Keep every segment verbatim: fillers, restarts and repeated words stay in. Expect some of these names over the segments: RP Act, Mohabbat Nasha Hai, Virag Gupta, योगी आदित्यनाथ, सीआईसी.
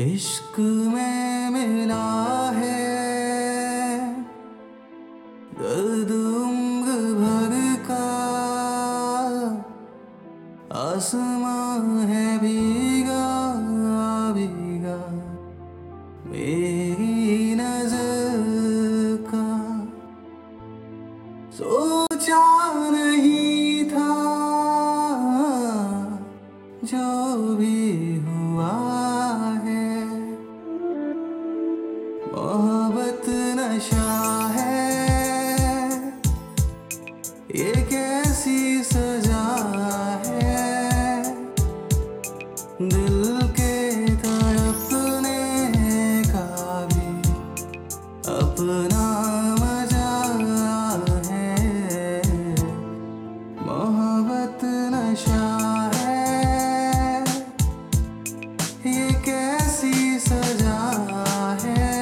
इश्क में मिला है दर्द उम्र भर का, आसमां है भीगा भीगा मेरी नजर का। सोचा नहीं था जो भी हुआ है, मोहब्बत नशा है, ये कैसी सजा है, दिल के तड़पने का भी अपना मजा है। मोहब्बत नशा है, ये कैसी सजा है,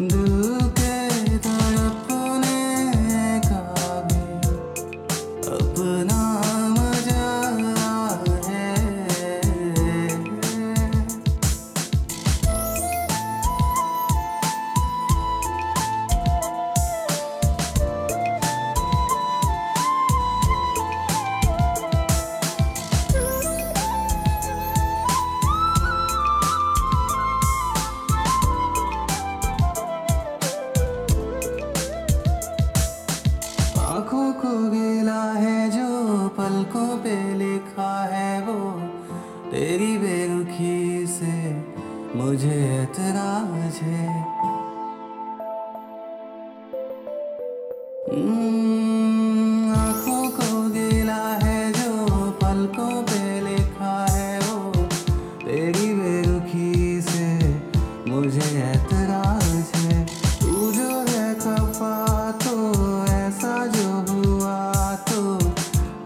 दिल के तड़पने का भी अपना मजा है। आँखों को गिला है जो पलकों पे लिखा है वो, तेरी बेरुखी से मुझे एतराज है। आँखों को गिला है जो पलकों पे लिखा है वो, तेरी बेरुखी से मुझे एतराज है। तू जो है खफा तो ऐसा जो हुआ तो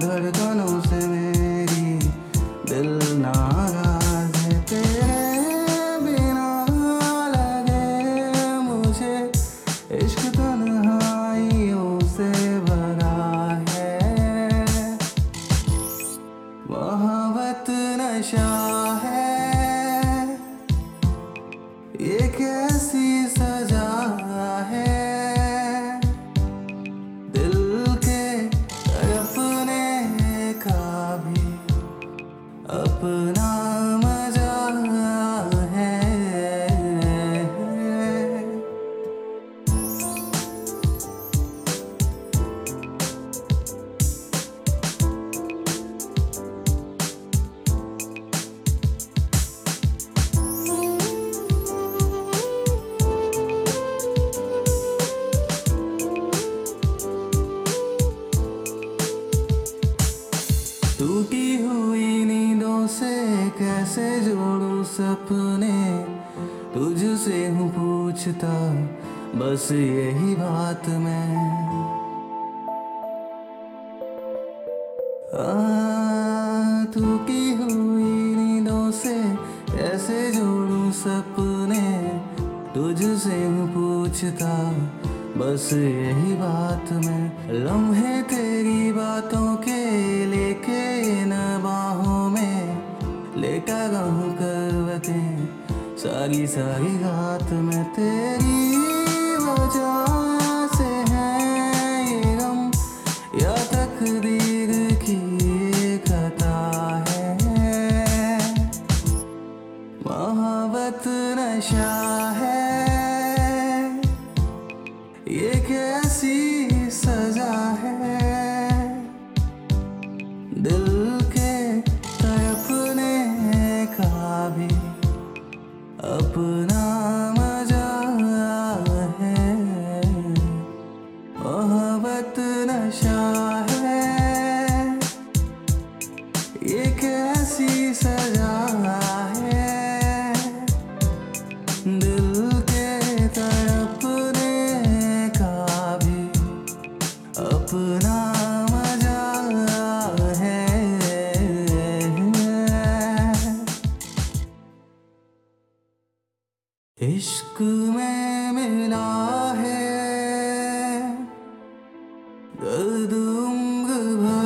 धड़कनों से मेरी दिल नाराज है। तेरे बिना लगे मुझे इश्क तन्हाइयों से भरा है, मोहब्बत नशा है, ये कैसी सजा है, दिल के तड़पने का भी अपना मजा है। टूटी हुई नींदों से कैसे जोड़ूं सपने, तुझसे हूँ पूछता बस यही बात मैं। टूटी हुई नींदों से कैसे जोड़ूं सपने, तुझसे हूँ पूछता बस यही बात में। लम्हे तेरी बातों के लेके इन बाहों में लेटा गाऊं करवतें सारी सारी रात में। तेरी वजह से है ये गम या तकदीर की खता है, मोहब्बत नशा है, ये कैसी सजा है, दिल के तड़पने का भी अपना मजा है। मोहब्बत नशा है, ये कैसी सजा है, दिल के तड़प अपना मजा है। इश्क में मिला है दर्द उम्र भर